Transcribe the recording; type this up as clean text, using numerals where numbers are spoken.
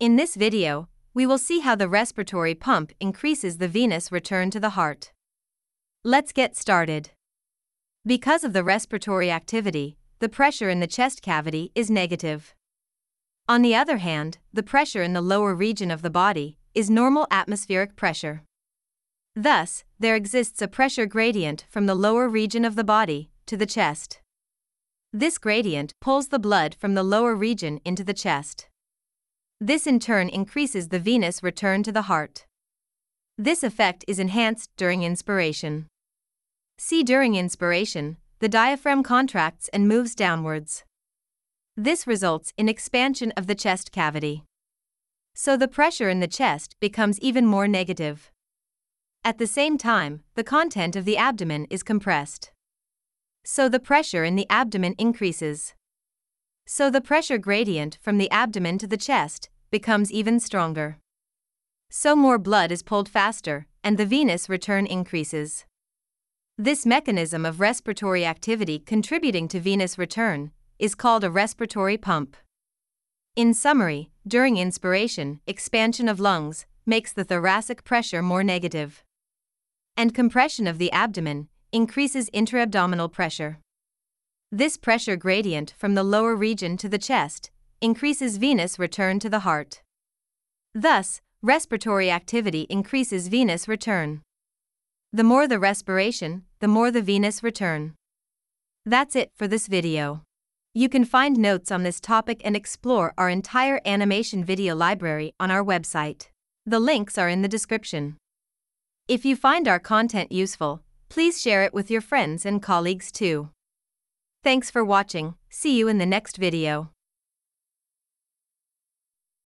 In this video, we will see how the respiratory pump increases the venous return to the heart. Let's get started. Because of the respiratory activity, the pressure in the chest cavity is negative. On the other hand, the pressure in the lower region of the body is normal atmospheric pressure. Thus, there exists a pressure gradient from the lower region of the body to the chest. This gradient pulls the blood from the lower region into the chest. This in turn increases the venous return to the heart. This effect is enhanced during inspiration. See, during inspiration, the diaphragm contracts and moves downwards. This results in expansion of the chest cavity. So the pressure in the chest becomes even more negative. At the same time, the content of the abdomen is compressed. So the pressure in the abdomen increases. So the pressure gradient from the abdomen to the chest becomes even stronger. So more blood is pulled faster, and the venous return increases. This mechanism of respiratory activity contributing to venous return is called a respiratory pump. In summary, during inspiration, expansion of lungs makes the thoracic pressure more negative, and compression of the abdomen increases intra-abdominal pressure. This pressure gradient from the lower region to the chest increases venous return to the heart. Thus, respiratory activity increases venous return. The more the respiration, the more the venous return. That's it for this video. You can find notes on this topic and explore our entire animation video library on our website. The links are in the description. If you find our content useful, please share it with your friends and colleagues too. Thanks for watching. See you in the next video.